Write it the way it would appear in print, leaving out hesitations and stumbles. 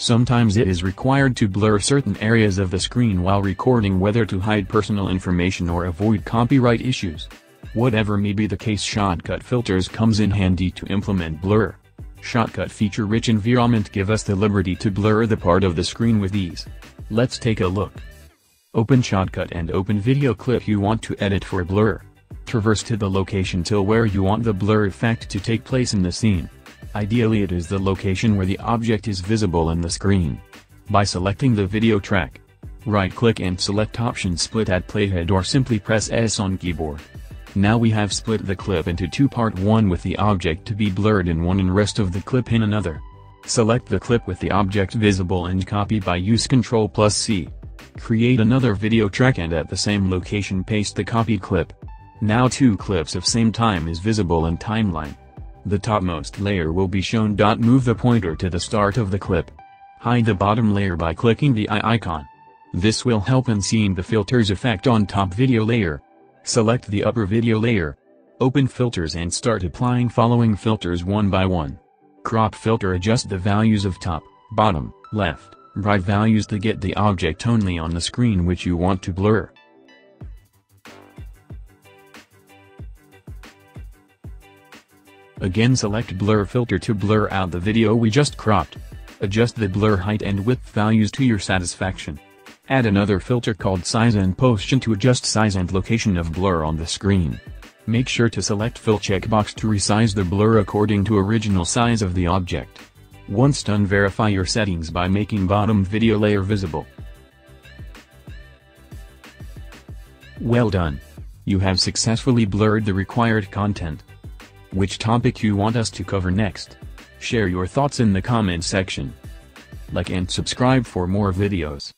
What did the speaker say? Sometimes it is required to blur certain areas of the screen while recording, whether to hide personal information or avoid copyright issues. Whatever may be the case, Shotcut filters comes in handy to implement blur. Shotcut feature-rich environment give us the liberty to blur the part of the screen with ease. Let's take a look. Open Shotcut and open video clip you want to edit for blur. Traverse to the location till where you want the blur effect to take place in the scene. Ideally it is the location where the object is visible in the screen. By selecting the video track, right-click and select option split at playhead, or simply press S on keyboard. Now we have split the clip into two, part 1 with the object to be blurred in one and rest of the clip in another. Select the clip with the object visible and copy by use Ctrl+C. Create another video track and at the same location paste the copied clip. Now two clips of same time is visible in timeline. The topmost layer will be shown. Move the pointer to the start of the clip. Hide the bottom layer by clicking the eye icon. This will help in seeing the filter's effect on top video layer. Select the upper video layer. Open filters and start applying following filters one by one. Crop filter adjusts the values of top, bottom, left, right values to get the object only on the screen which you want to blur. Again select blur filter to blur out the video we just cropped. Adjust the blur height and width values to your satisfaction. Add another filter called size and position to adjust size and location of blur on the screen. Make sure to select fill checkbox to resize the blur according to original size of the object. Once done, verify your settings by making bottom video layer visible. Well done! You have successfully blurred the required content. Which topic you want us to cover next? Share your thoughts in the comment section. Like and subscribe for more videos.